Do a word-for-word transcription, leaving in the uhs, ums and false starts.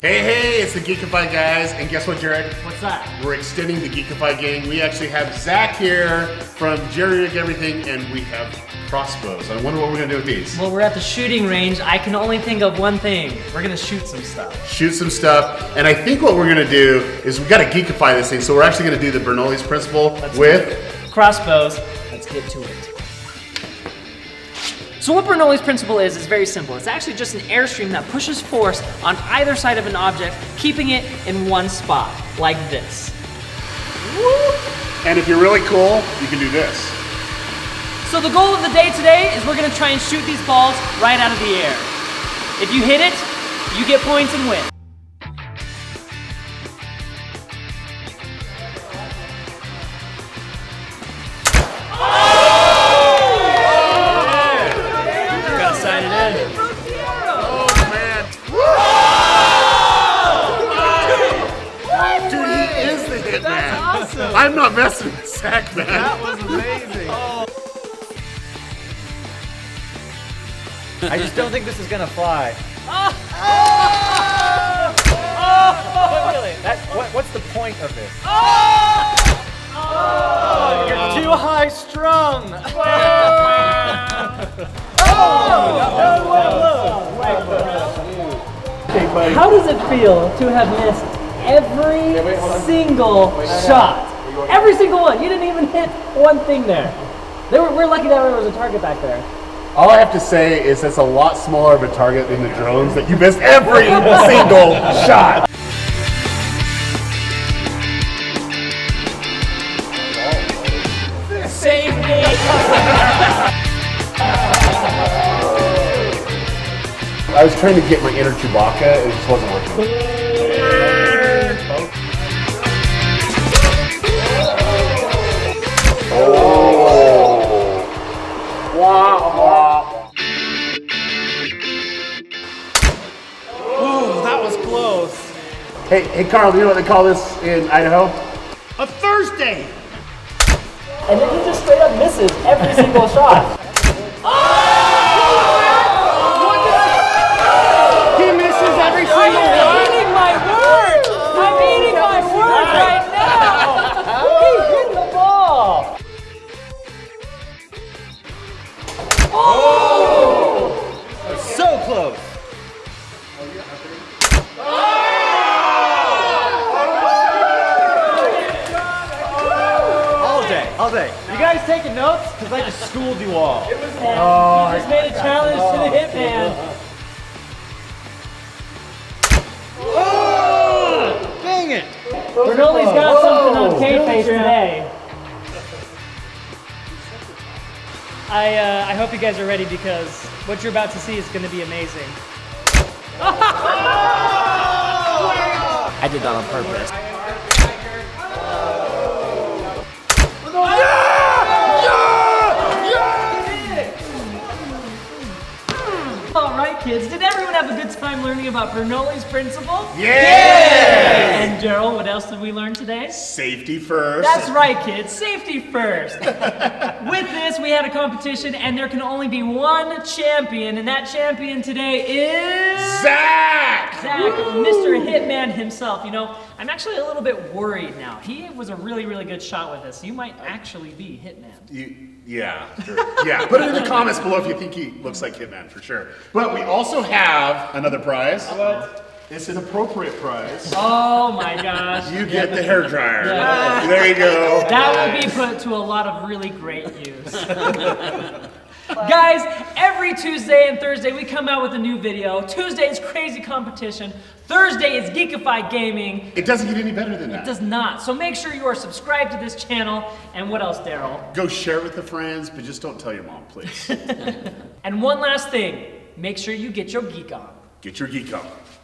Hey, hey, it's the Geekify Guys, and guess what, Jared? What's that? We're extending the Geekify Gang. We actually have Zach here from JerryRigEverything, and we have crossbows. I wonder what we're going to do with these. Well, we're at the shooting range. I can only think of one thing. We're going to shoot some stuff. Shoot some stuff, and I think what we're going to do is we've got to Geekify this thing, so we're actually going to do the Bernoulli's Principle Let's with... crossbows. Let's get to it. So what Bernoulli's principle is, is very simple. It's actually just an airstream that pushes force on either side of an object, keeping it in one spot, like this. And if you're really cool, you can do this. So the goal of the day today is we're gonna try and shoot these balls right out of the air. If you hit it, you get points and win. I'm not messing with Zach, man. That was amazing. Oh. I just don't think this is gonna fly. Oh. Oh. Oh. Really, that, what, what's the point of this? Oh. Oh. You're too high strung. Oh. Oh. Oh. How does it feel to have missed every yeah, wait, single wait, shot? Every single one. You didn't even hit one thing there. They were, we're lucky that there was a target back there. All I have to say is that's a lot smaller of a target than the drones that you missed every single shot. Save me. I was trying to get my inner Chewbacca and it just wasn't working. Hey, hey, Carl, do you know what they call this in Idaho? A Thursday! And then he just straight up misses every single shot. Oh! Oh! He misses every single shot. I'm eating my words! I'm eating my words right now! He hit the ball! Oh! Oh! So close! All day. You guys taking notes? Because I just schooled you all. It was fun. Oh, you just made a challenge oh, to the Hitman. Oh! Dang it! Bernoulli's got Whoa. something on K-Face today. I, uh, I hope you guys are ready because what you're about to see is going to be amazing. I did that on purpose. Kids, did everyone have a good time learning about Bernoulli's principle? Yeah! Yes! And Daryl, what else did we learn today? Safety first. That's right, kids. Safety first. With this, we had a competition, and there can only be one champion, and that champion today is Zach! Zach, Woo! Mister Hitman himself. You know, I'm actually a little bit worried now. He was a really, really good shot with us. You might actually be Hitman. You, yeah, sure. Yeah. Put it in the comments below if you think he looks like Hitman for sure. But we also have another prize. What? It's an appropriate prize. Oh my gosh. You get the hairdryer. Yeah. There you go. That would be put to a lot of really great use. Guys, every Tuesday and Thursday we come out with a new video. Tuesday is Crazy Competition. Thursday is Geekify Gaming. It doesn't get any better than that. It does not. So make sure you are subscribed to this channel. And what else, Daryl? Go share it with the friends, but just don't tell your mom, please. And one last thing. Make sure you get your geek on. Get your geek on.